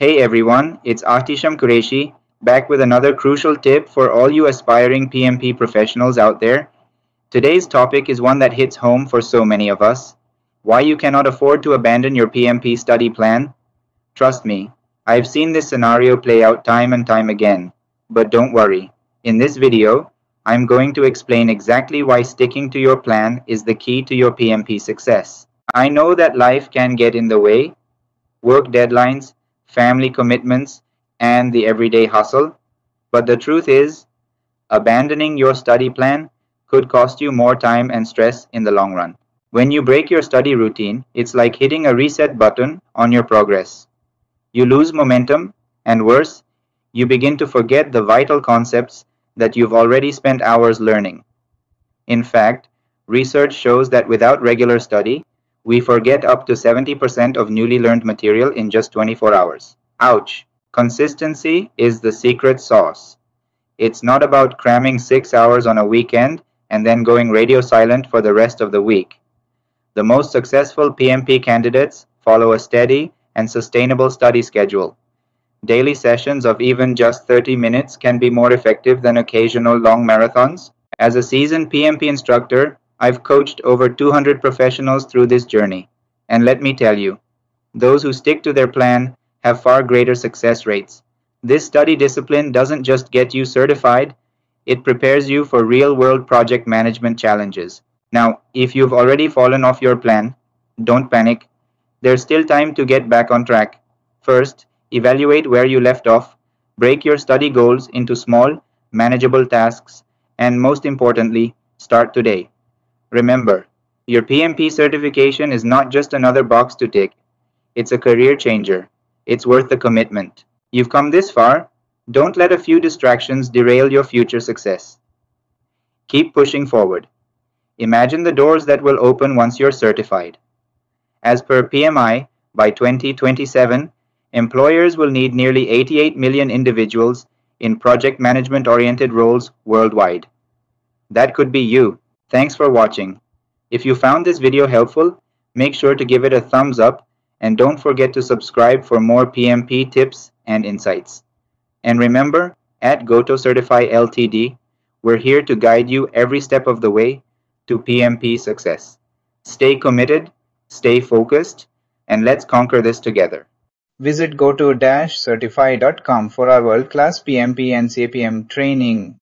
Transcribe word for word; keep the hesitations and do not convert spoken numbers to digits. Hey everyone, it's Ahtisham Qureshi, back with another crucial tip for all you aspiring P M P professionals out there. Today's topic is one that hits home for so many of us. Why you cannot afford to abandon your P M P study plan? Trust me, I've seen this scenario play out time and time again. But don't worry, in this video, I'm going to explain exactly why sticking to your plan is the key to your P M P success. I know that life can get in the way, work deadlines, family commitments, and the everyday hustle. But the truth is, abandoning your study plan could cost you more time and stress in the long run. When you break your study routine, it's like hitting a reset button on your progress. You lose momentum, and worse, you begin to forget the vital concepts that you've already spent hours learning. In fact, research shows that without regular study, we forget up to seventy percent of newly learned material in just twenty-four hours. Ouch! Consistency is the secret sauce. It's not about cramming six hours on a weekend and then going radio silent for the rest of the week. The most successful P M P candidates follow a steady and sustainable study schedule. Daily sessions of even just thirty minutes can be more effective than occasional long marathons. As a seasoned P M P instructor, I've coached over two hundred professionals through this journey, and let me tell you, those who stick to their plan have far greater success rates. This study discipline doesn't just get you certified, it prepares you for real-world project management challenges. Now, if you've already fallen off your plan, don't panic. There's still time to get back on track. First, evaluate where you left off, break your study goals into small, manageable tasks, and most importantly, start today. Remember, your P M P certification is not just another box to tick. It's a career changer. It's worth the commitment. You've come this far. Don't let a few distractions derail your future success. Keep pushing forward. Imagine the doors that will open once you're certified. As per P M I, by twenty twenty-seven, employers will need nearly eighty-eight million individuals in project management-oriented roles worldwide. That could be you. Thanks for watching. If you found this video helpful, make sure to give it a thumbs up and don't forget to subscribe for more P M P tips and insights. And remember, at GotoCertify L T D, we're here to guide you every step of the way to P M P success. Stay committed, stay focused, and let's conquer this together. Visit goto dash certify dot com for our world-class P M P and C A P M training.